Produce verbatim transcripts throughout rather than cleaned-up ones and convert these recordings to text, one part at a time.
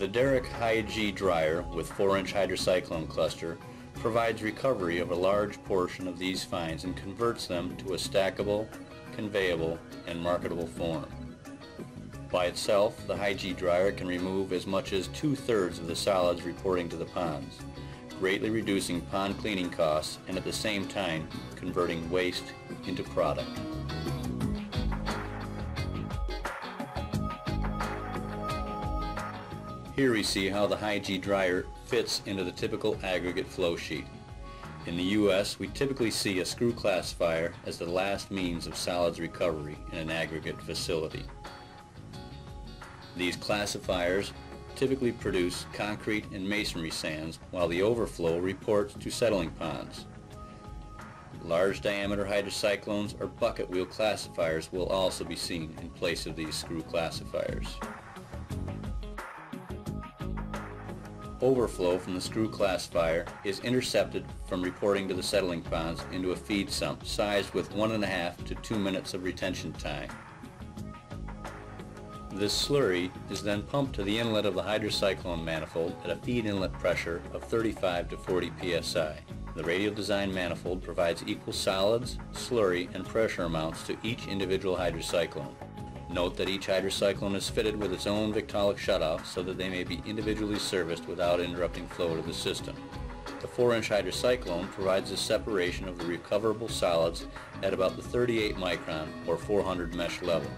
The Derrick Hi-G dryer with four inch hydrocyclone cluster provides recovery of a large portion of these fines and converts them to a stackable, conveyable, and marketable form. By itself, the Hi-G dryer can remove as much as two-thirds of the solids reporting to the ponds, greatly reducing pond cleaning costs and at the same time converting waste into product. Here we see how the Hi-G dryer fits into the typical aggregate flow sheet. In the U S, we typically see a screw classifier as the last means of solids recovery in an aggregate facility. These classifiers typically produce concrete and masonry sands, while the overflow reports to settling ponds. Large diameter hydrocyclones or bucket wheel classifiers will also be seen in place of these screw classifiers. Overflow from the screw classifier is intercepted from reporting to the settling ponds into a feed sump sized with one and a half to two minutes of retention time. This slurry is then pumped to the inlet of the hydrocyclone manifold at a feed inlet pressure of thirty-five to forty P S I. The radial design manifold provides equal solids, slurry, and pressure amounts to each individual hydrocyclone. Note that each hydrocyclone is fitted with its own Victolic shutoff so that they may be individually serviced without interrupting flow to the system. The four inch hydrocyclone provides a separation of the recoverable solids at about the thirty-eight micron or four hundred mesh level.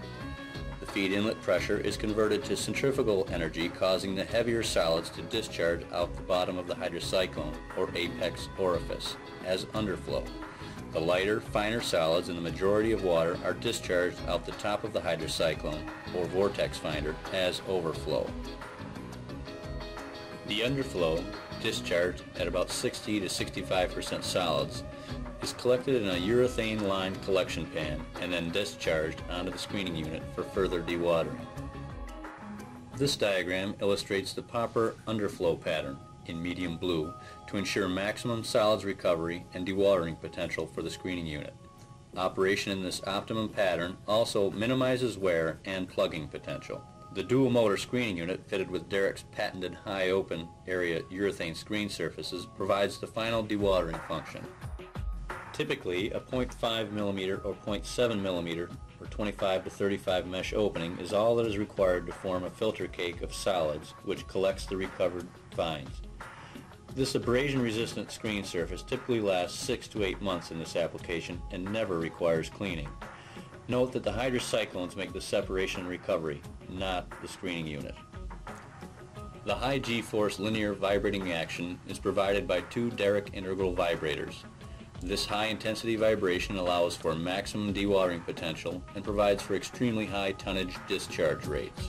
The feed inlet pressure is converted to centrifugal energy, causing the heavier solids to discharge out the bottom of the hydrocyclone or apex orifice as underflow. The lighter, finer solids and the majority of water are discharged out the top of the hydrocyclone or vortex finder as overflow. The underflow, discharged at about sixty to sixty-five percent solids, is collected in a urethane-lined collection pan and then discharged onto the screening unit for further dewatering. This diagram illustrates the proper underflow pattern in medium blue to ensure maximum solids recovery and dewatering potential for the screening unit. Operation in this optimum pattern also minimizes wear and plugging potential. The dual motor screening unit fitted with Derrick's patented high open area urethane screen surfaces provides the final dewatering function. Typically, a zero point five millimeter or zero point seven millimeter or twenty-five to thirty-five mesh opening is all that is required to form a filter cake of solids which collects the recovered fines. This abrasion-resistant screen surface typically lasts six to eight months in this application and never requires cleaning. Note that the hydrocyclones make the separation and recovery, not the screening unit. The high G-force linear vibrating action is provided by two Derrick integral vibrators. This high-intensity vibration allows for maximum dewatering potential and provides for extremely high tonnage discharge rates.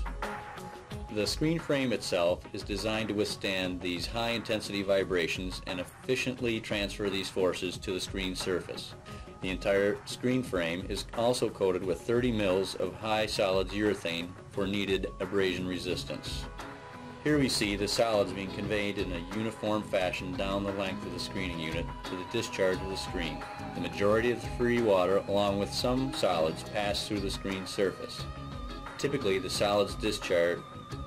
The screen frame itself is designed to withstand these high-intensity vibrations and efficiently transfer these forces to the screen surface. The entire screen frame is also coated with thirty mils of high solids urethane for needed abrasion resistance. Here we see the solids being conveyed in a uniform fashion down the length of the screening unit to the discharge of the screen. The majority of the free water, along with some solids, pass through the screen surface. Typically, the solids discharge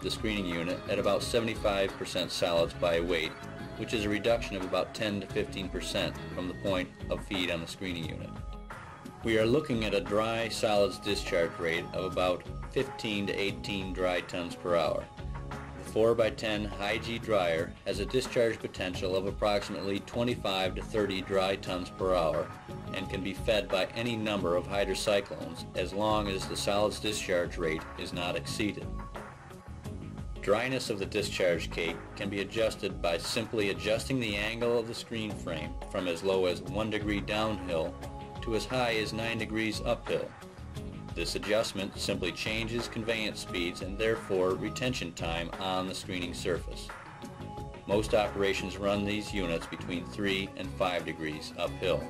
the screening unit at about seventy-five percent solids by weight, which is a reduction of about ten to fifteen percent from the point of feed on the screening unit. We are looking at a dry solids discharge rate of about fifteen to eighteen dry tons per hour. The four by ten Hi-G dryer has a discharge potential of approximately twenty-five to thirty dry tons per hour and can be fed by any number of hydrocyclones as long as the solids discharge rate is not exceeded. Dryness of the discharge cake can be adjusted by simply adjusting the angle of the screen frame from as low as one degree downhill to as high as nine degrees uphill. This adjustment simply changes conveyance speeds and therefore retention time on the screening surface. Most operations run these units between three and five degrees uphill.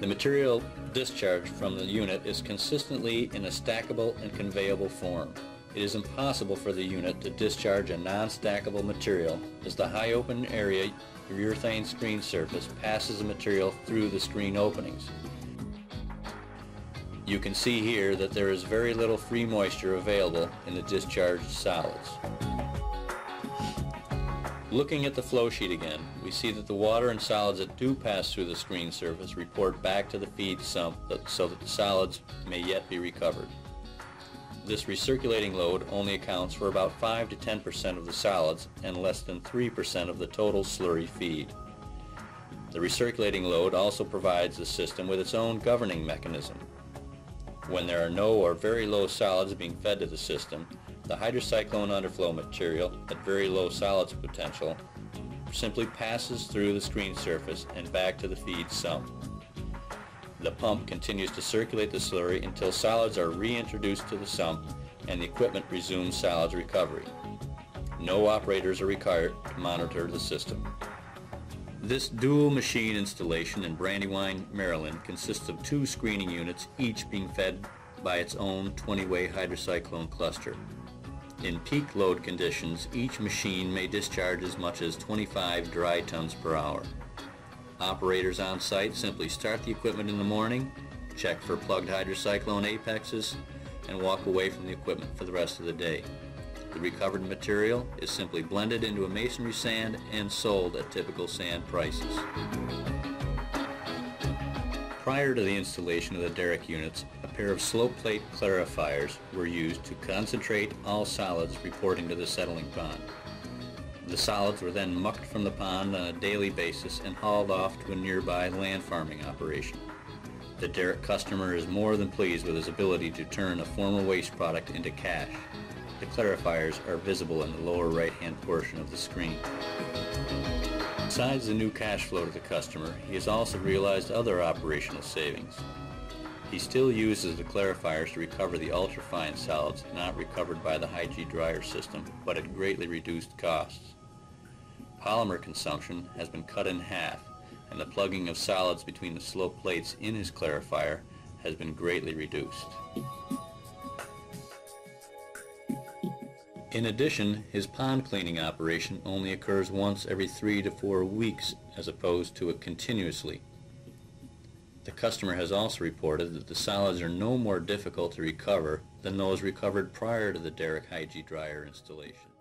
The material discharge from the unit is consistently in a stackable and conveyable form. It is impossible for the unit to discharge a non-stackable material as the high open area urethane screen surface passes the material through the screen openings. You can see here that there is very little free moisture available in the discharged solids. Looking at the flow sheet again, we see that the water and solids that do pass through the screen surface report back to the feed sump so that the solids may yet be recovered. This recirculating load only accounts for about five to ten percent of the solids and less than three percent of the total slurry feed. The recirculating load also provides the system with its own governing mechanism. When there are no or very low solids being fed to the system, the hydrocyclone underflow material at very low solids potential simply passes through the screen surface and back to the feed sump. The pump continues to circulate the slurry until solids are reintroduced to the sump and the equipment resumes solids recovery. No operators are required to monitor the system. This dual machine installation in Brandywine, Maryland consists of two screening units, each being fed by its own twenty-way hydrocyclone cluster. In peak load conditions, each machine may discharge as much as twenty-five dry tons per hour. Operators on site simply start the equipment in the morning, check for plugged hydrocyclone apexes, and walk away from the equipment for the rest of the day. The recovered material is simply blended into a masonry sand and sold at typical sand prices. Prior to the installation of the derrick units, a pair of slow plate clarifiers were used to concentrate all solids reporting to the settling pond. The solids were then mucked from the pond on a daily basis and hauled off to a nearby land farming operation. The derrick customer is more than pleased with his ability to turn a former waste product into cash. The clarifiers are visible in the lower right-hand portion of the screen. Besides the new cash flow to the customer, he has also realized other operational savings. He still uses the clarifiers to recover the ultra-fine solids not recovered by the Hi-G dryer system, but at greatly reduced costs. Polymer consumption has been cut in half, and the plugging of solids between the slow plates in his clarifier has been greatly reduced. In addition, his pond cleaning operation only occurs once every three to four weeks as opposed to it continuously. The customer has also reported that the solids are no more difficult to recover than those recovered prior to the Derrick Hi-G dryer installation.